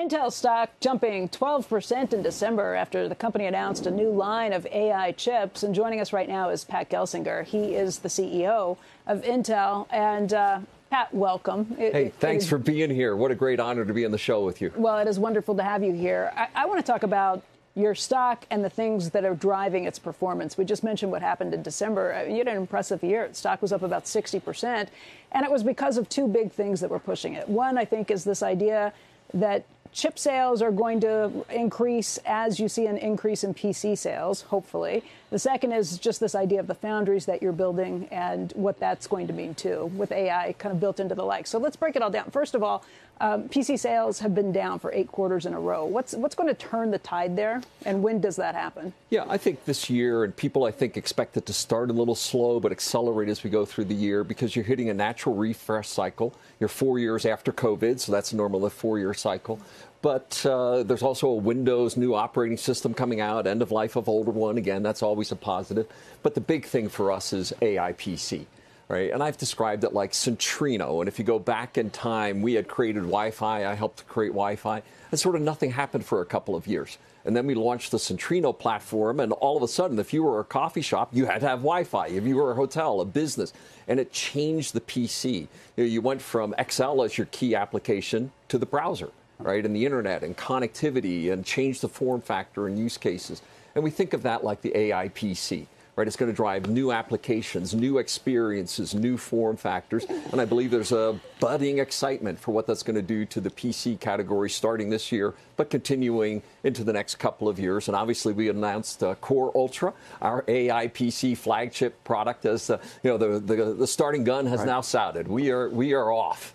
Intel stock jumping 12% in December after the company announced a new line of AI chips. And joining us right now is Pat Gelsinger. He is the CEO of Intel. And Pat, welcome. Hey, thanks for being here. What a great honor to be on the show with you. Well, it is wonderful to have you here. I want to talk about your stock and the things that are driving its performance. We just mentioned what happened in December. I mean, you had an impressive year. The stock was up about 60%. And it was because of two big things that were pushing it. One, I think, is this idea that chip sales are going to increase as you see an increase in PC sales, hopefully. The second is just this idea of the foundries that you're building and what that's going to mean, too, with AI kind of built into the like. So let's break it all down. First of all, PC sales have been down for 8 quarters in a row. What's going to turn the tide there, and when does that happen? Yeah, I think this year, and people, I think, expect it to start a little slow but accelerate as we go through the year because you're hitting a natural refresh cycle. You're 4 years after COVID, so that's normal, a 4-year cycle. But there's also a Windows new operating system coming out, end of life of older one. Again, that's always a positive. But the big thing for us is AIPC, right? And I've described it like Centrino. And if you go back in time, we had created Wi-Fi. I helped create Wi-Fi. And sort of nothing happened for a couple of years. And then we launched the Centrino platform. And all of a sudden, if you were a coffee shop, you had to have Wi-Fi. If you were a hotel, a business. And it changed the PC. You know, you went from Excel as your key application to the browser, right, and the internet and connectivity, and change the form factor and use cases. And we think of that like the AI PC, right? It's going to drive new applications, new experiences, new form factors. And I believe there's a budding excitement for what that's going to do to the PC category starting this year, but continuing into the next couple of years. And obviously, we announced Core Ultra, our AI PC flagship product, as the starting gun has now sounded. We are off.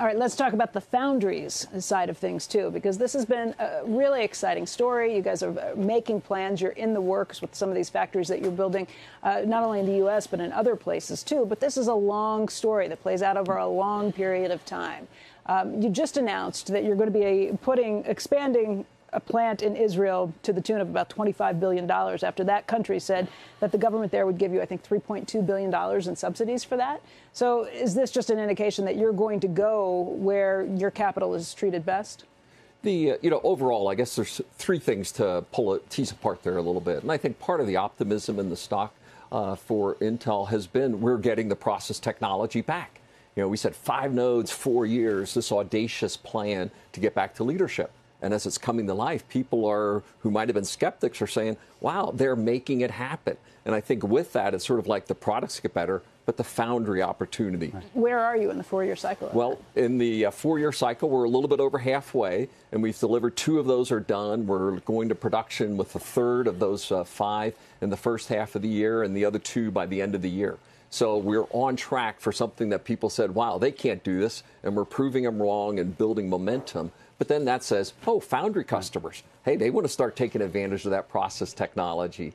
All right, let's talk about the foundries side of things, too, because this has been a really exciting story. You guys are making plans. You're in the works with some of these factories that you're building, not only in the U.S., but in other places, too. But this is a long story that plays out over a long period of time. You just announced that you're going to be expanding a plant in Israel to the tune of about $25 billion after that country said that the government there would give you, I think, $3.2 billion in subsidies for that. So is this just an indication that you're going to go where your capital is treated best? Overall, I guess there's three things to tease apart there a little bit. And I think part of the optimism in the stock for Intel has been we're getting the process technology back. You know, we said 5 nodes, 4 years, this audacious plan to get back to leadership. And as it's coming to life, people who might have been skeptics are saying, wow, they're making it happen. And I think with that, it's sort of like the products get better, but the foundry opportunity. Right. Where are you in the 4-year cycle? Well, in the 4-year cycle, we're a little bit over halfway, and we've delivered 2 of those are done. We're going to production with a third of those 5 in the first half of the year and the other 2 by the end of the year. So we're on track for something that people said, wow, they can't do this, and we're proving them wrong and building momentum. But then that says, oh, foundry customers, hey, they want to start taking advantage of that process technology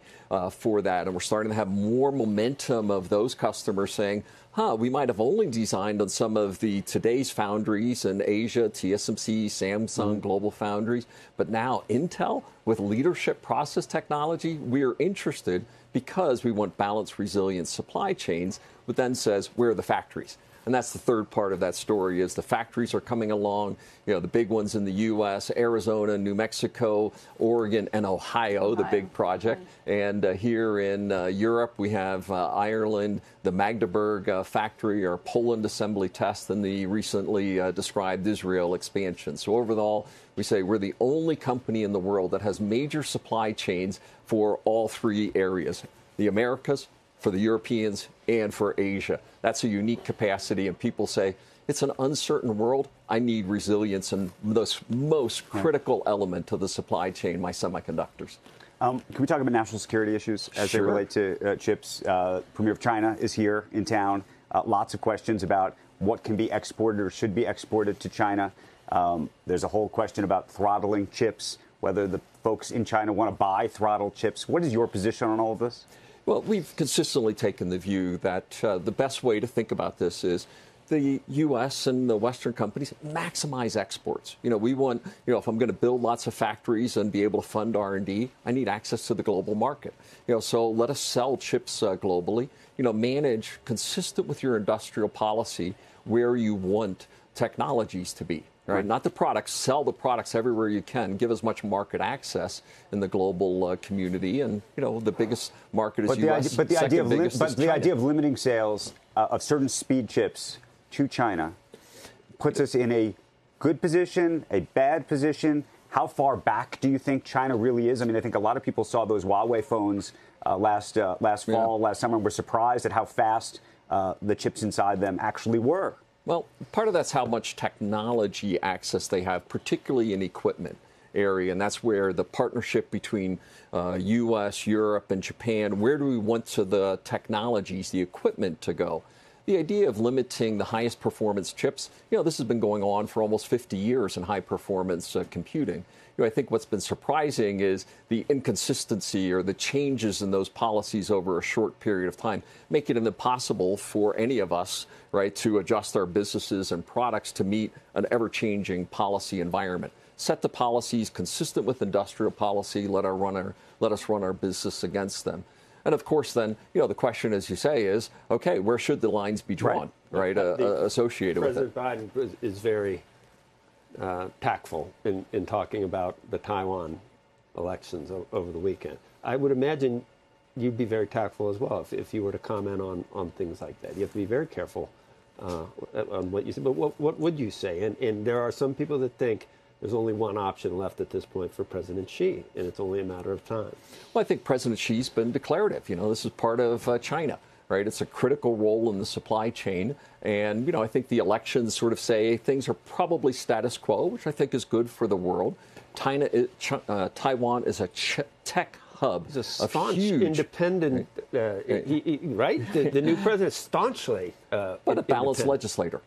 for that. And we're starting to have more momentum of those customers saying, huh, we might have only designed on some of today's foundries in Asia, TSMC, Samsung, Global Foundries. But now Intel, with leadership process technology, we're interested because we want balanced, resilient supply chains, but then says, where are the factories? And that's the third part of that story is the factories are coming along, you know, the big ones in the U.S., Arizona, New Mexico, Oregon, and Ohio. The big project. And here in Europe, we have Ireland, the Magdeburg factory, our Poland assembly test, and the recently described Israel expansion. So overall, we say we're the only company in the world that has major supply chains for all 3 areas, the Americas, for the Europeans, and for Asia. That's a unique capacity, and people say, it's an uncertain world. I need resilience and the most critical element to the supply chain, my semiconductors. Can we talk about national security issues as they relate to chips? Premier of China is here in town. Lots of questions about what can be exported or should be exported to China. There's a whole question about throttling chips, whether the folks in China want to buy throttled chips. What is your position on all of this? Well, we've consistently taken the view that the best way to think about this is the U.S. and the Western companies maximize exports. You know, we want, you know, if I'm going to build lots of factories and be able to fund R&D, I need access to the global market. You know, so let us sell chips globally, you know, manage consistent with your industrial policy where you want technologies to be. Right. Not the products, sell the products everywhere you can, give as much market access in the global community, and the biggest market is U.S. But the idea of limiting sales of certain speed chips to China puts us in a good position, a bad position. How far back do you think China really is? I mean, I think a lot of people saw those Huawei phones last fall, last summer, and were surprised at how fast the chips inside them actually were. Well, part of that's how much technology access they have, particularly in equipment area, and that's where the partnership between U.S., Europe, and Japan, where do we want the technologies, the equipment to go? The idea of limiting the highest performance chips, this has been going on for almost 50 years in high performance computing. I think what's been surprising is the inconsistency or the changes in those policies over a short period of time, making it impossible for any of us, right, to adjust our businesses and products to meet an ever-changing policy environment. Set the policies consistent with industrial policy, let us run our business against them. And of course, then, the question, as you say, is, okay, where should the lines be drawn, right, associated with it? President Biden is very tactful in talking about the Taiwan elections over the weekend. I would imagine you'd be very tactful as well if you were to comment on things like that. You have to be very careful on what you say. But what would you say? And there are some people that think there's only one option left at this point for President Xi, and it's only a matter of time. Well, I think President Xi's been declarative. This is part of China, right? It's a critical role in the supply chain. And, I think the elections sort of say things are probably status quo, which I think is good for the world. Taiwan is a tech hub. He's a staunch independent, right? The new president staunchly. But a balanced legislator.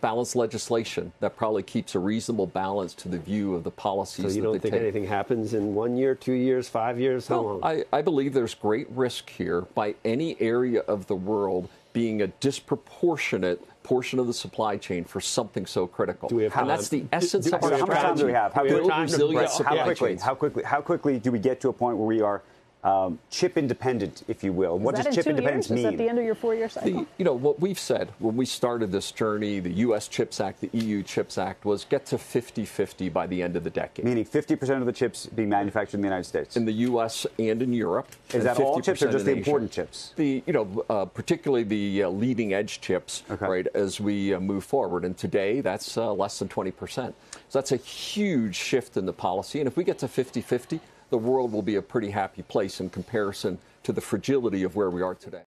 Balanced legislation that probably keeps a reasonable balance to the view of the policies. So you don't think anything happens in 1 year, 2 years, 5 years? How long? I believe there's great risk here by any area of the world being a disproportionate portion of the supply chain for something so critical. And that's the essence of our strategy. How much time do we have? How quickly do we get to a point where we are chip independent, if you will? What does chip independence mean? Is that at the end of your four-year cycle? What we've said when we started this journey, the U.S. Chips Act, the EU Chips Act, was get to 50-50 by the end of the decade. Meaning 50% of the chips being manufactured in the United States. In the U.S. and in Europe. Is that all chips or just the important chips? Particularly the leading-edge chips, right, as we move forward. And today, that's less than 20%. So that's a huge shift in the policy. And if we get to 50-50, the world will be a pretty happy place in comparison to the fragility of where we are today.